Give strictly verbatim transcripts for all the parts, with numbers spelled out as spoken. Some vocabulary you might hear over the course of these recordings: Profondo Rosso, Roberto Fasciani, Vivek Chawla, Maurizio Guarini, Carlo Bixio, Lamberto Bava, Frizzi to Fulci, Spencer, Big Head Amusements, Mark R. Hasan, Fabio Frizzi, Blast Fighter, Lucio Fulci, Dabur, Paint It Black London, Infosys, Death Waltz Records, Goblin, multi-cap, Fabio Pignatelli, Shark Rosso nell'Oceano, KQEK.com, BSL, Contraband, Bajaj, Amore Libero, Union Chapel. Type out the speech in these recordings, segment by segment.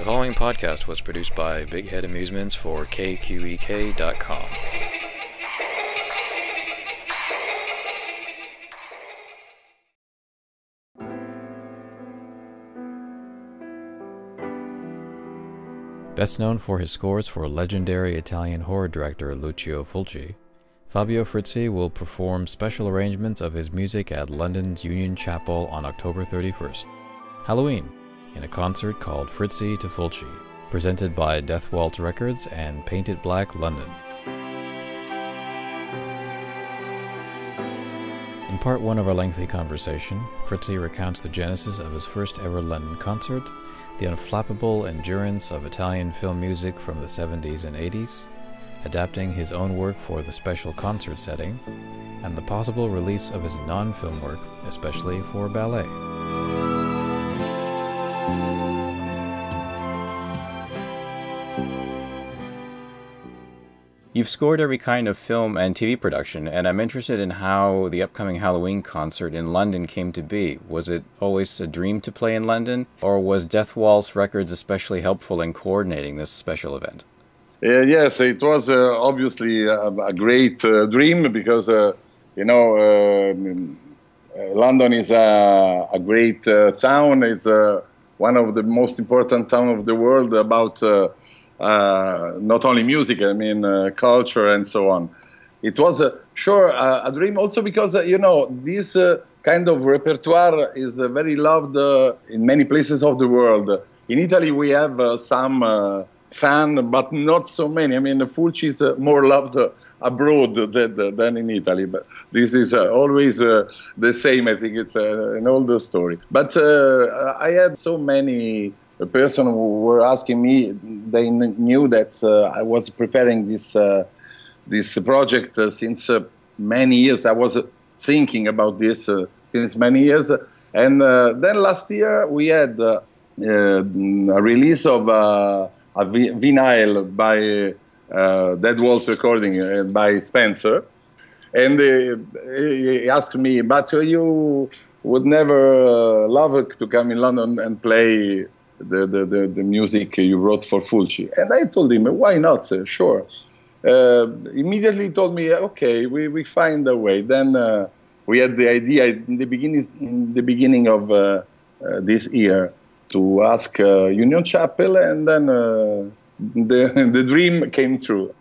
The following podcast was produced by Big Head Amusements for K Q E K dot com. Best known for his scores for legendary Italian horror director Lucio Fulci, Fabio Frizzi will perform special arrangements of his music at London's Union Chapel on October thirty-first, Halloween, in a concert called Frizzi to Fulci, presented by Death Waltz Records and Paint It Black London. In part one of our lengthy conversation, Frizzi recounts the genesis of his first ever London concert, the unflappable endurance of Italian film music from the seventies and eighties, adapting his own work for the special concert setting, and the possible release of his non-film work, especially for ballet. You've scored every kind of film and T V production, and I'm interested in how the upcoming Halloween concert in London came to be. Was it always a dream to play in London, or was Death Waltz Records especially helpful in coordinating this special event? Uh, yes, it was uh, obviously a, a great uh, dream because, uh, you know, uh, London is a, a great uh, town. It's uh, one of the most important towns of the world about uh, uh, not only music, I mean, uh, culture and so on. It was, uh, sure, uh, a dream also because, uh, you know, this uh, kind of repertoire is uh, very loved uh, in many places of the world. In Italy, we have uh, some... Uh, fan, but not so many. I mean, Fulci is uh, more loved uh, abroad than, than in Italy. But this is uh, always uh, the same. I think it's uh, an older story. But uh, I had so many person who were asking me. They knew that uh, I was preparing this uh, this project uh, since uh, many years. I was uh, thinking about this uh, since many years. And uh, then last year we had uh, uh, a release of. Uh, A vinyl by uh, Death Waltz Recording uh, by Spencer, and uh, he asked me, "But you would never uh, love to come in London and play the, the, the, the music you wrote for Fulci?" And I told him, "Why not? Uh, sure." Uh, immediately he told me, "Okay, we, we find a way." Then uh, we had the idea in the beginning, in the beginning of uh, uh, this year. To ask uh, Union Chapel, and then uh, the, the dream came true.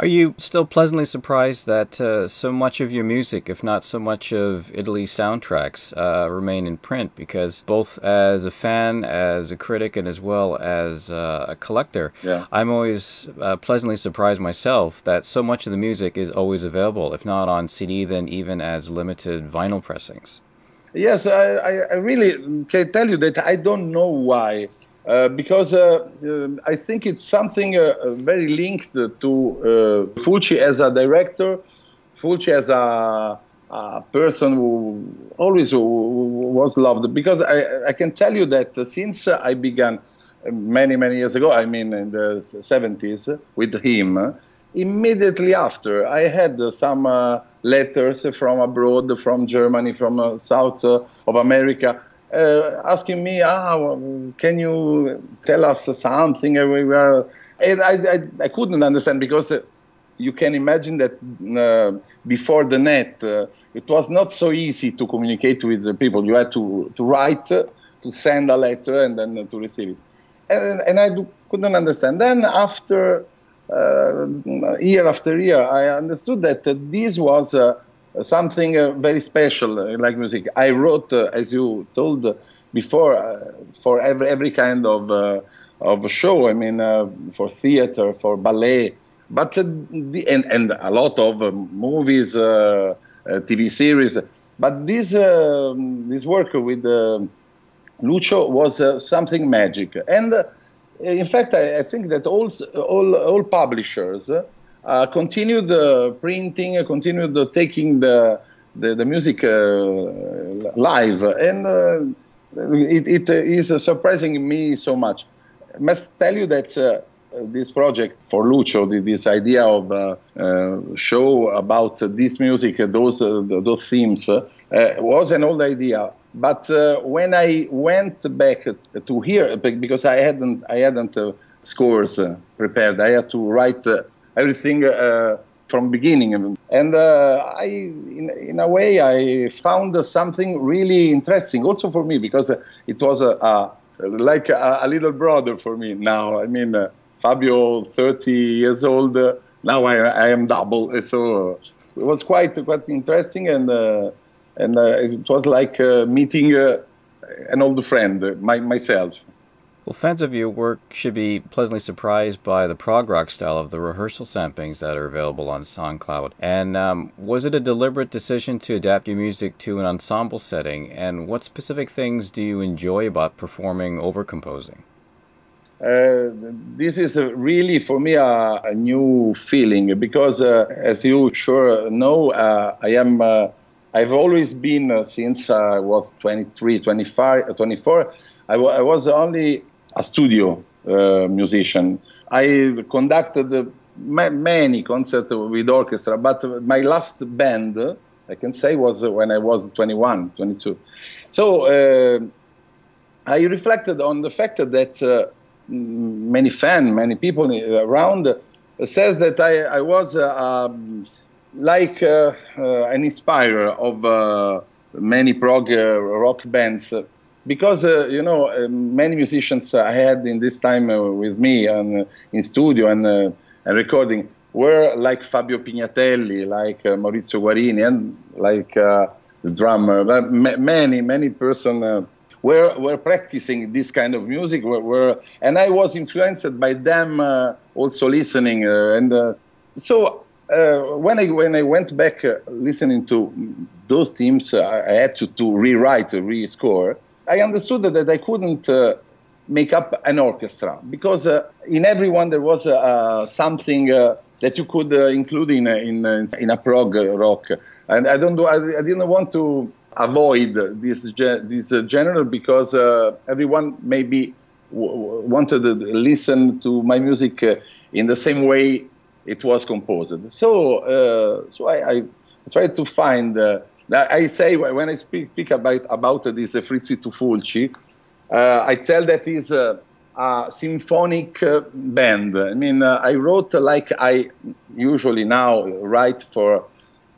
Are you still pleasantly surprised that uh, so much of your music, if not so much of Italy's soundtracks, uh, remain in print? Because both as a fan, as a critic, and as well as uh, a collector, yeah. I'm always uh, pleasantly surprised myself that so much of the music is always available, if not on C D, then even as limited vinyl pressings. Yes, I, I really can tell you that I don't know why, uh, because uh, uh, I think it's something uh, very linked to uh, Fulci as a director, Fulci as a, a person who always was loved, because I, I can tell you that since I began many, many years ago, I mean in the seventies, with him, immediately after I had some... Uh, letters from abroad, from Germany, from uh, South uh, of America, uh, asking me, ah, can you tell us something? Everywhere? And I, I, I couldn't understand because uh, you can imagine that uh, before the net, uh, it was not so easy to communicate with the people. You had to, to write, uh, to send a letter, and then uh, to receive it. And, and I do, couldn't understand. Then after... Uh, year after year, I understood that uh, this was uh, something uh, very special, uh, like music. I wrote, uh, as you told before, uh, for every, every kind of, uh, of show, I mean, uh, for theater, for ballet, but, uh, the, and, and a lot of uh, movies, uh, uh, T V series. But this, uh, this work with uh, Lucio was uh, something magic. And uh, in fact, I, I think that all all, all publishers uh, continued uh, printing, continued uh, taking the the, the music uh, live, and uh, it, it is surprising me so much. I must tell you that uh, this project for Lucio, this idea of uh, uh, show about this music, those uh, those themes, uh, was an old idea. But uh, when I went back to here, because I hadn't, I hadn't uh, scores uh, prepared, I had to write uh, everything uh, from beginning. And uh, I, in, in a way, I found something really interesting, also for me, because it was a, a, like a, a little brother for me now. I mean, uh, Fabio, thirty years old, uh, now I, I am double, so it was quite, quite interesting. And Uh, And uh, it was like uh, meeting uh, an old friend, uh, my, myself. Well, fans of your work should be pleasantly surprised by the prog rock style of the rehearsal samplings that are available on SoundCloud. And um, was it a deliberate decision to adapt your music to an ensemble setting? And what specific things do you enjoy about performing over composing? Uh, this is a really, for me, a, a new feeling because, uh, as you sure know, uh, I am. Uh, I've always been, uh, since I was twenty-three, twenty-five, twenty-four, I, w I was only a studio uh, musician. I conducted ma many concerts with orchestra, but my last band, I can say, was when I was twenty-one, twenty-two. So uh, I reflected on the fact that uh, many fans, many people around, uh, says that I, I was uh, um, like uh, uh, an inspirer of uh, many prog uh, rock bands, because uh, you know uh, many musicians I had in this time uh, with me and uh, in studio and, uh, and recording were like Fabio Pignatelli, like uh, Maurizio Guarini, and like uh, the drummer. But many many person uh, were were practicing this kind of music. Were, were and I was influenced by them uh, also listening uh, and uh, so. Uh, when I when I went back uh, listening to those themes, uh, I had to, to rewrite, uh, rescore. I understood that, that I couldn't uh, make up an orchestra because uh, in everyone there was uh, something uh, that you could uh, include in in in a prog rock, and I don't do, I, I didn't want to avoid this ge this uh, genre because uh, everyone maybe w wanted to listen to my music uh, in the same way it was composed. So, uh, so I, I tried to find. Uh, I say when I speak, speak about about this uh, Frizzi to Fulci, uh, I tell that is uh, a symphonic uh, band. I mean, uh, I wrote like I usually now write for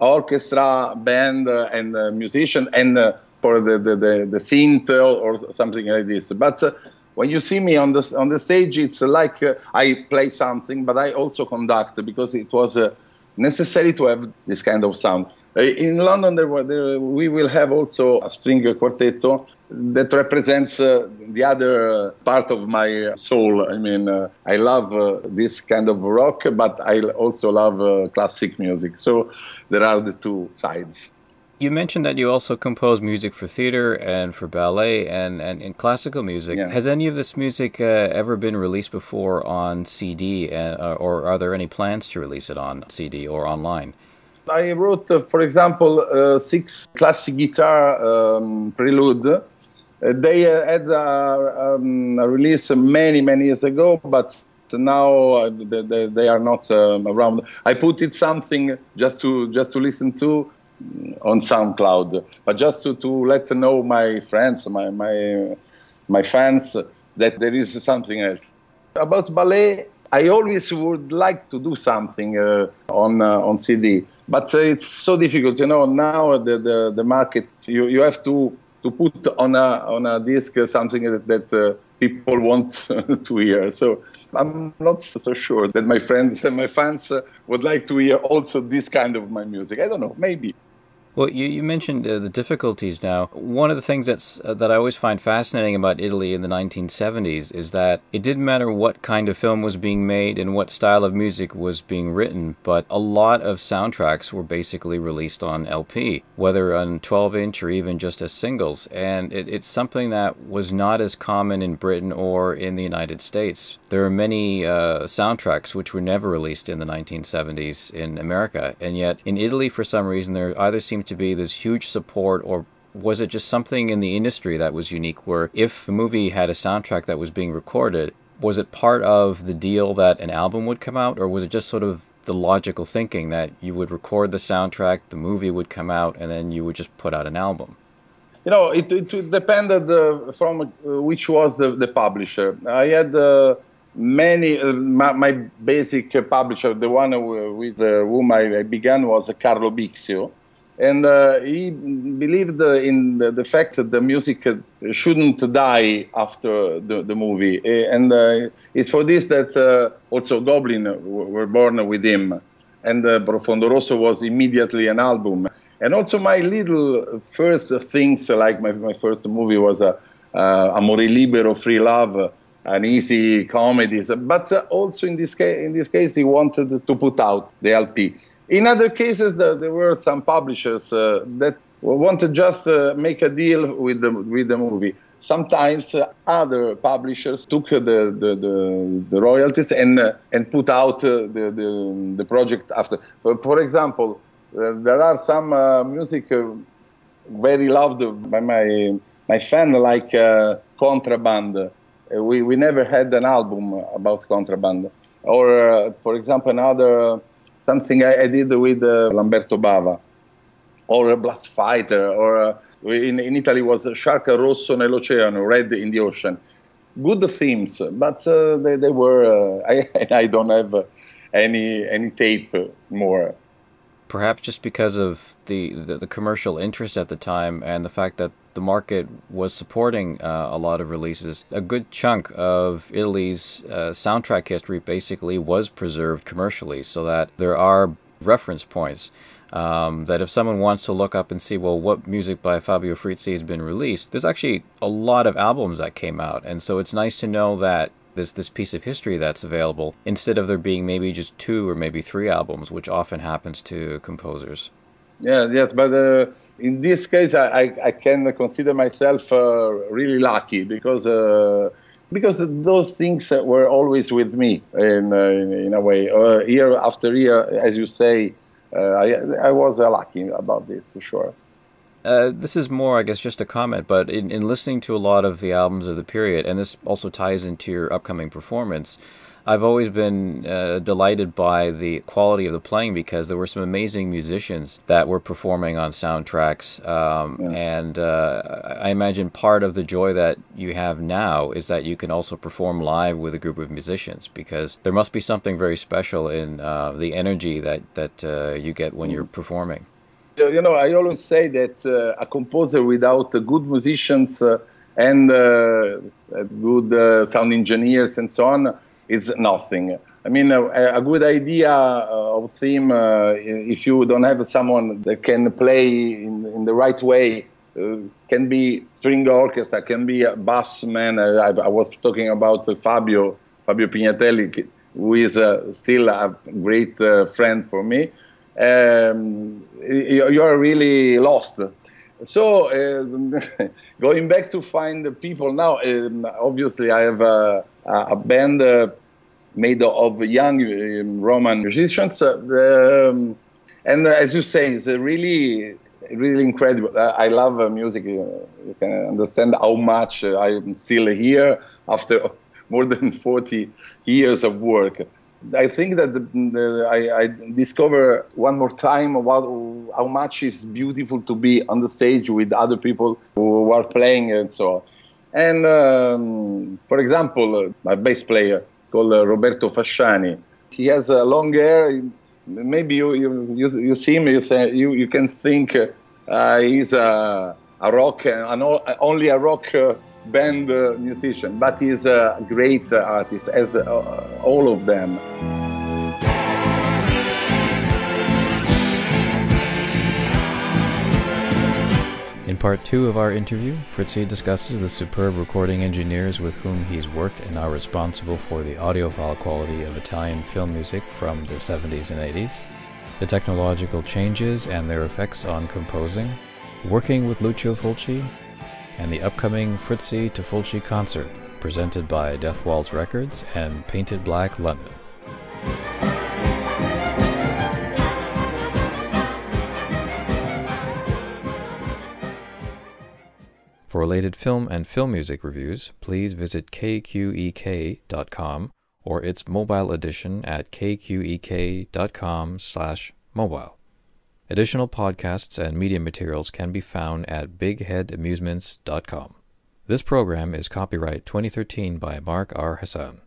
orchestra, band, uh, and uh, musician, and uh, for the the, the the synth or something like this. But uh, when you see me on the on the stage, it's like uh, I play something, but I also conduct because it was uh, necessary to have this kind of sound. Uh, in London, there were, there, we will have also a string quartetto that represents uh, the other part of my soul. I mean, uh, I love uh, this kind of rock, but I also love uh, classic music. So there are the two sides. You mentioned that you also compose music for theater and for ballet and, and, and classical music. Yeah. Has any of this music uh, ever been released before on C D, and, uh, or are there any plans to release it on C D or online? I wrote, uh, for example, uh, six classic guitar um, prelude. Uh, they uh, had a, um, a release many, many years ago, but now uh, they, they, they are not um, around. I put it something just to, just to listen to on SoundCloud, but just to, to let know my friends, my, my, my fans, that there is something else. About ballet, I always would like to do something uh, on, uh, on C D, but uh, it's so difficult, you know, now the, the, the market, you, you have to, to put on a, on a disc something that, that uh, people want to hear. So I'm not so sure that my friends and my fans uh, would like to hear also this kind of my music. I don't know, maybe. Well, you, you mentioned uh, the difficulties now. One of the things that's, uh, that I always find fascinating about Italy in the nineteen seventies is that it didn't matter what kind of film was being made and what style of music was being written, but a lot of soundtracks were basically released on L P, whether on twelve inch or even just as singles. And it, it's something that was not as common in Britain or in the United States. There are many uh, soundtracks which were never released in the nineteen seventies in America, and yet in Italy, for some reason, there either seemed to be this huge support, or was it just something in the industry that was unique where if a movie had a soundtrack that was being recorded, was it part of the deal that an album would come out, or was it just sort of the logical thinking that you would record the soundtrack, the movie would come out, and then you would just put out an album? You know, it, it depended uh, from uh, which was the, the publisher. I had uh, many, uh, my, my basic uh, publisher, the one with uh, whom I, I began was uh, Carlo Bixio. And uh, he believed uh, in the, the fact that the music uh, shouldn't die after the, the movie. And uh, it's for this that uh, also Goblin were born with him. And uh, Profondo Rosso was immediately an album. And also my little first things, like my, my first movie was uh, uh, Amore Libero, Free Love, an easy comedy. But uh, also in this, in this case, he wanted to put out the L P. In other cases, the, there were some publishers uh, that wanted just uh, make a deal with the, with the movie. Sometimes uh, other publishers took uh, the, the, the, the royalties and, uh, and put out uh, the, the, the project after. For example, uh, there are some uh, music uh, very loved by my, my fan, like uh, Contraband. Uh, we, we never had an album about Contraband. Or, uh, for example, another... Uh, Something I, I did with uh, Lamberto Bava, or a Blast Fighter, or uh, in, in Italy was Shark Rosso nell'Oceano, Red in the Ocean. Good themes, but uh, they, they were. Uh, I, I don't have any any tape more. Perhaps just because of the, the the commercial interest at the time and the fact that the market was supporting uh, a lot of releases, a good chunk of Italy's uh, soundtrack history basically was preserved commercially, so that there are reference points um, that if someone wants to look up and see, well, what music by Fabio Frizzi has been released, there's actually a lot of albums that came out, and so it's nice to know that This, this piece of history that's available, instead of there being maybe just two or maybe three albums, which often happens to composers. Yeah, yes, but uh, in this case, I, I can consider myself uh, really lucky because uh, because those things were always with me in, uh, in, in a way. Uh, year after year, as you say, uh, I, I was uh, lucky about this, sure. Uh, this is more, I guess, just a comment, but in, in listening to a lot of the albums of the period, and this also ties into your upcoming performance, I've always been uh, delighted by the quality of the playing, because there were some amazing musicians that were performing on soundtracks. Um, yeah. And uh, I imagine part of the joy that you have now is that you can also perform live with a group of musicians, because there must be something very special in uh, the energy that, that uh, you get when mm. you're performing. You know, I always say that uh, a composer without uh, good musicians uh, and uh, good uh, sound engineers and so on is nothing. I mean, a, a good idea of theme, uh, if you don't have someone that can play in, in the right way, uh, can be string orchestra, can be a bass man. I, I was talking about uh, Fabio, Fabio Pignatelli, who is uh, still a great uh, friend for me. Um, you are really lost. So uh, going back to find the people now, um, obviously I have a, a band uh, made of young um, Roman musicians, uh, um, and uh, as you say, it's really, really incredible. I, I love uh, music. You can understand how much I am still here after more than forty years of work. I think that the, the, I, I discover one more time about how much it's beautiful to be on the stage with other people who are playing and so on. And um, for example, my bass player called Roberto Fasciani. He has a long hair. Maybe you you you, you see him, you th you you can think uh, he's a, a rock, an, only a rock. Uh, band uh, musician, but he's a great uh, artist, as uh, all of them. In part two of our interview, Frizzi discusses the superb recording engineers with whom he's worked and are responsible for the audiophile quality of Italian film music from the seventies and eighties, the technological changes and their effects on composing, working with Lucio Fulci, and the upcoming Frizzi to Fulci concert, presented by Death Waltz Records and Paint It Black London. For related film and film music reviews, please visit K Q E K dot com or its mobile edition at K Q E K dot com slash mobile. Additional podcasts and media materials can be found at big head amusements dot com. This program is copyright twenty thirteen by Mark R Hasan.